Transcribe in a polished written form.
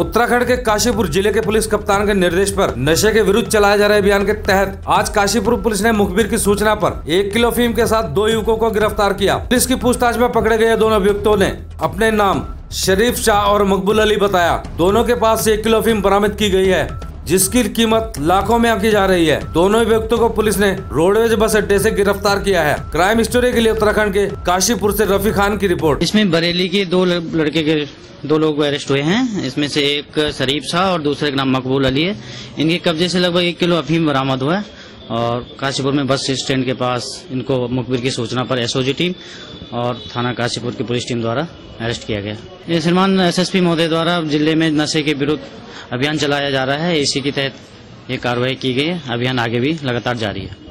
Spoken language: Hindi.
उत्तराखंड के काशीपुर जिले के पुलिस कप्तान के निर्देश पर नशे के विरुद्ध चलाए जा रहे अभियान के तहत आज काशीपुर पुलिस ने मुखबिर की सूचना पर 1 किलो अफीम के साथ 2 युवकों को गिरफ्तार किया। पुलिस की पूछताछ में पकड़े गए दोनों अभियुक्तों ने अपने नाम शरीफ शाह और मकबूल अली बताया। दोनों के पास से 1 किलो अफीम बरामद की गई है, जिसकी कीमत लाखों में आंकी जा रही है। दोनों अभियुक्तों को पुलिस ने रोडवेज बस अड्डे से गिरफ्तार किया है। क्राइम स्टोरी के लिए उत्तराखंड के काशीपुर से रफ़ी खान की रिपोर्ट। इसमें बरेली के दो लोग अरेस्ट हुए हैं। इसमें से एक शरीफ शाह और दूसरे का नाम मकबूल अली है। इनके कब्जे से लगभग 1 किलो अफीम बरामद हुआ है और काशीपुर में बस स्टैंड के पास इनको मुखबिर की सूचना पर एसओजी टीम और थाना काशीपुर की पुलिस टीम द्वारा अरेस्ट किया गया। ये श्रीमान एसएसपी महोदय द्वारा जिले में नशे के विरुद्ध अभियान चलाया जा रहा है, इसी के तहत ये कार्रवाई की गई है। अभियान आगे भी लगातार जारी है।